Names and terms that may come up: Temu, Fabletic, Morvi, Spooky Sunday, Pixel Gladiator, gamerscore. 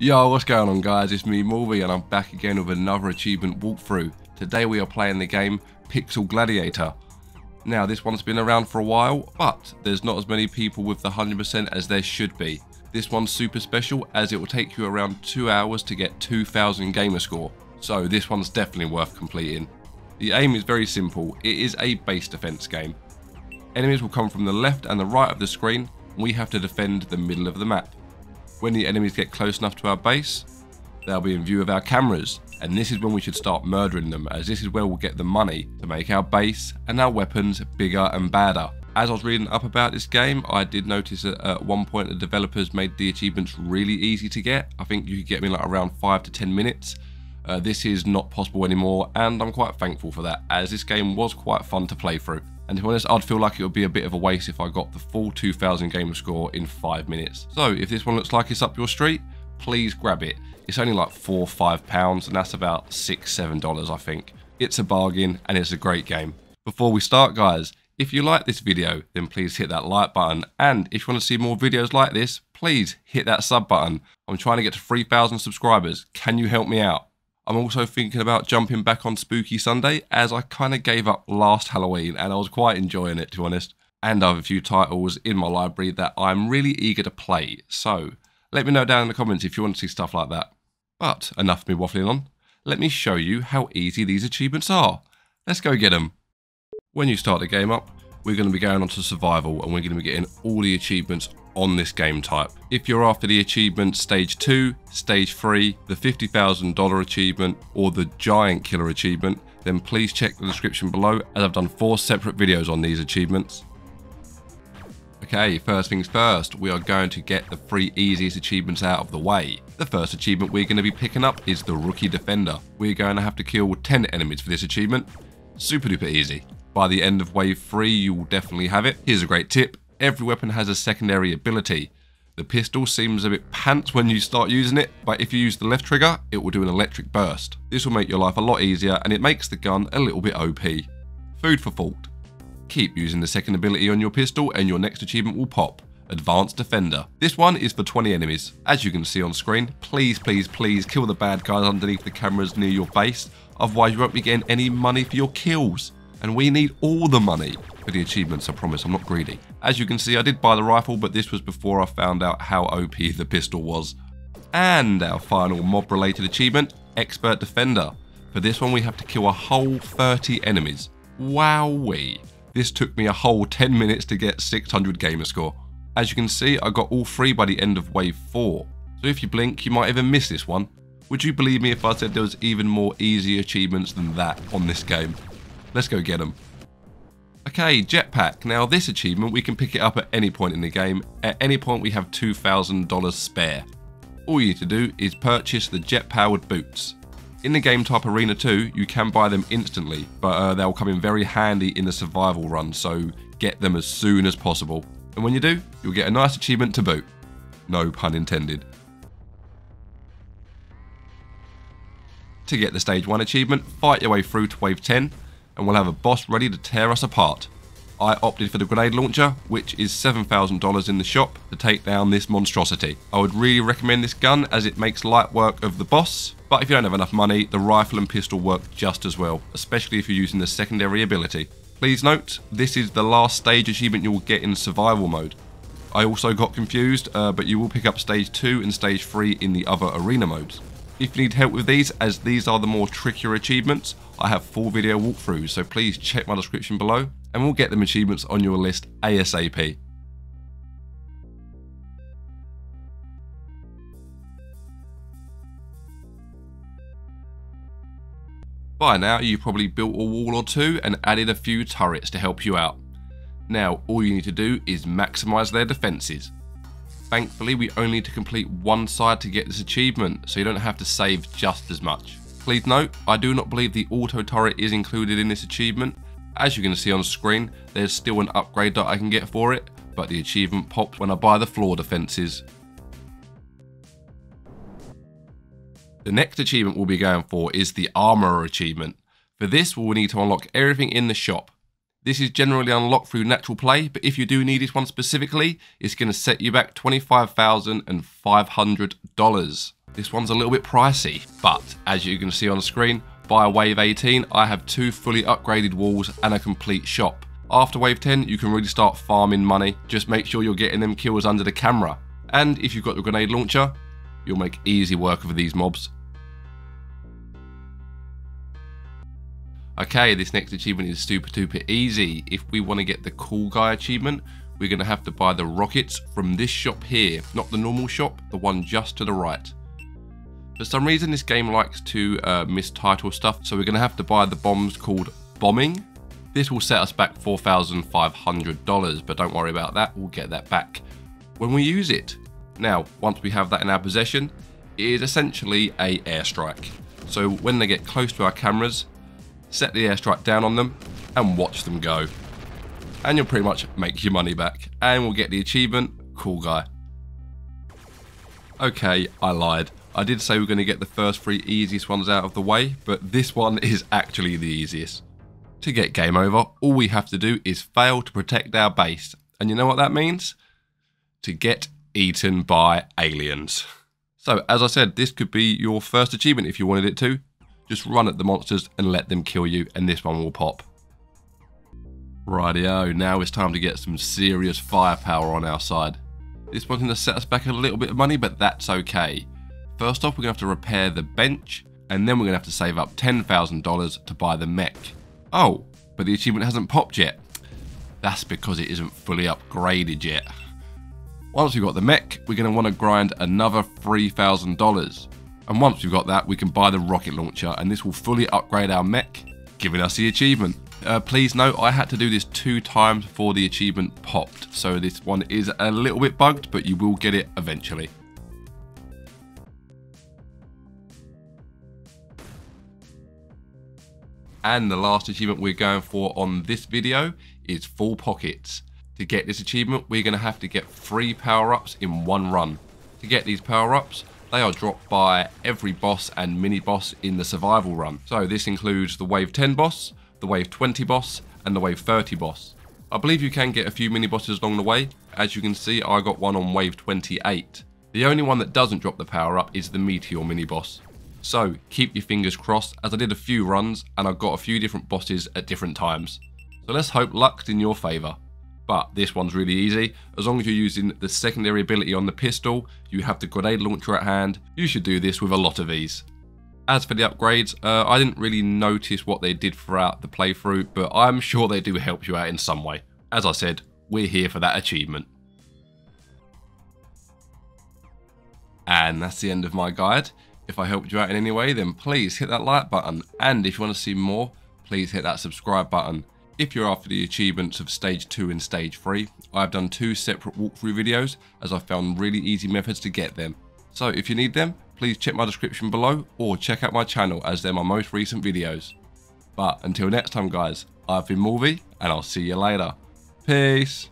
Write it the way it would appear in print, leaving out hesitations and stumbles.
Yo, what's going on guys, it's me Morvi and I'm back again with another achievement walkthrough. Today we are playing the game Pixel Gladiator. Now this one's been around for a while, but there's not as many people with the 100% as there should be. This one's super special as it will take you around 2 hours to get 2000 gamer score, so this one's definitely worth completing. The aim is very simple, it is a base defense game. Enemies will come from the left and the right of the screen, and we have to defend the middle of the map. When the enemies get close enough to our base, they'll be in view of our cameras, and this is when we should start murdering them, as this is where we'll get the money to make our base and our weapons bigger and badder. As I was reading up about this game, I did notice that at one point the developers made the achievements really easy to get. I think you could get them in like around 5 to 10 minutes. This is not possible anymore, and I'm quite thankful for that, as this game was quite fun to play through. And to be honest, I'd feel like it would be a bit of a waste if I got the full 2000 gamer score in 5 minutes. So if this one looks like it's up your street, please grab it. It's only like £4 or £5 and that's about $6-7 I think. It's a bargain and it's a great game. Before we start guys, if you like this video then please hit that like button, and if you want to see more videos like this, please hit that sub button. I'm trying to get to 3000 subscribers, can you help me out? I'm also thinking about jumping back on Spooky Sunday, as I kind of gave up last Halloween and I was quite enjoying it to be honest. And I have a few titles in my library that I'm really eager to play, so let me know down in the comments if you want to see stuff like that. But enough of me waffling on, let me show you how easy these achievements are. Let's go get them. When you start the game up, we're going to be going on to survival and we're going to be getting all the achievements on this game type. If you're after the achievement stage 2, stage 3, the $50,000 achievement or the giant killer achievement, then please check the description below as I've done 4 separate videos on these achievements. Okay, first things first, we are going to get the 3 easiest achievements out of the way. The first achievement we're going to be picking up is the Rookie Defender. We're going to have to kill 10 enemies for this achievement. Super duper easy. By the end of wave 3 you will definitely have it. Here's a great tip. Every weapon has a secondary ability. The pistol seems a bit pants when you start using it, but if you use the left trigger, it will do an electric burst. This will make your life a lot easier and it makes the gun a little bit OP. Food for thought. Keep using the second ability on your pistol and your next achievement will pop. Advanced Defender. This one is for 20 enemies. As you can see on screen, please, please, please kill the bad guys underneath the cameras near your base, otherwise you won't be getting any money for your kills. And we need all the money for the achievements, I promise, I'm not greedy. As you can see, I did buy the rifle, but this was before I found out how OP the pistol was. And our final mob-related achievement, Expert Defender. For this one, we have to kill a whole 30 enemies. Wowee. This took me a whole 10 minutes to get 600 gamer score. As you can see, I got all 3 by the end of wave 4. So if you blink, you might even miss this one. Would you believe me if I said there was even more easy achievements than that on this game? Let's go get them. Okay, Jetpack. Now this achievement, we can pick it up at any point in the game. At any point we have $2,000 spare. All you need to do is purchase the jet-powered boots. In the game type Arena 2, you can buy them instantly, but they'll come in very handy in the survival run, so get them as soon as possible. And when you do, you'll get a nice achievement to boot. No pun intended. To get the stage 1 achievement, fight your way through to wave 10. And we'll have a boss ready to tear us apart. I opted for the grenade launcher, which is $7,000 in the shop, to take down this monstrosity. I would really recommend this gun as it makes light work of the boss, but if you don't have enough money, the rifle and pistol work just as well, especially if you're using the secondary ability. Please note, this is the last stage achievement you will get in survival mode. I also got confused, but you will pick up stage 2 and stage 3 in the other arena modes. If you need help with these, as these are the more trickier achievements, I have full video walkthroughs, so please check my description below and we'll get them achievements on your list ASAP. By now you've probably built a wall or 2 and added a few turrets to help you out. Now all you need to do is maximise their defences. Thankfully, we only need to complete one side to get this achievement, so you don't have to save just as much. Please note, I do not believe the auto turret is included in this achievement. As you can see on screen, there's still an upgrade that I can get for it, but the achievement pops when I buy the floor defences. The next achievement we'll be going for is the Armourer achievement. For this, we'll need to unlock everything in the shop. This is generally unlocked through natural play, but if you do need this one specifically, it's going to set you back $25,500. This one's a little bit pricey, but as you can see on screen, by Wave 18, I have 2 fully upgraded walls and a complete shop. After Wave 10, you can really start farming money. Just make sure you're getting them kills under the camera. And if you've got the grenade launcher, you'll make easy work of these mobs. Okay, this next achievement is super duper easy. If we want to get the cool guy achievement, we're going to have to buy the rockets from this shop here. Not the normal shop, the one just to the right. For some reason, this game likes to mistitle stuff, so we're going to have to buy the bombs called Bombing. This will set us back $4,500, but don't worry about that, we'll get that back when we use it. Now, once we have that in our possession, it is essentially an airstrike. So when they get close to our cameras, set the airstrike down on them and watch them go. And you'll pretty much make your money back. And we'll get the achievement, Cool Guy. Okay, I lied. I did say we're going to get the first 3 easiest ones out of the way, but this one is actually the easiest. To get game over, all we have to do is fail to protect our base. And you know what that means? To get eaten by aliens. So, as I said, this could be your first achievement if you wanted it to. Just run at the monsters and let them kill you, and this one will pop. Rightio, now it's time to get some serious firepower on our side. This one's going to set us back a little bit of money, but that's okay. First off, we're going to have to repair the bench, and then we're going to have to save up $10,000 to buy the mech. Oh, but the achievement hasn't popped yet. That's because it isn't fully upgraded yet. Once we've got the mech, we're going to want to grind another $3,000. And once we've got that, we can buy the rocket launcher, and this will fully upgrade our mech, giving us the achievement. Please note, I had to do this 2 times before the achievement popped, so this one is a little bit bugged, but you will get it eventually. And the last achievement we're going for on this video is Full Pockets. To get this achievement, we're going to have to get 3 power-ups in one run. To get these power-ups, they are dropped by every boss and mini-boss in the survival run. So this includes the Wave 10 boss, the Wave 20 boss, and the Wave 30 boss. I believe you can get a few mini-bosses along the way. As you can see, I got one on Wave 28. The only one that doesn't drop the power-up is the Meteor mini-boss. So keep your fingers crossed, as I did a few runs and I got a few different bosses at different times. So let's hope luck's in your favour. But this one's really easy. As long as you're using the secondary ability on the pistol, you have the grenade launcher at hand, you should do this with a lot of ease. As for the upgrades, I didn't really notice what they did throughout the playthrough, but I'm sure they do help you out in some way. As I said, we're here for that achievement. And that's the end of my guide. If I helped you out in any way, then please hit that like button. And if you want to see more, please hit that subscribe button. If you're after the achievements of Stage 2 and Stage 3, I've done 2 separate walkthrough videos as I found really easy methods to get them. So if you need them, please check my description below or check out my channel as they're my most recent videos. But until next time guys, I've been Morvi and I'll see you later. Peace!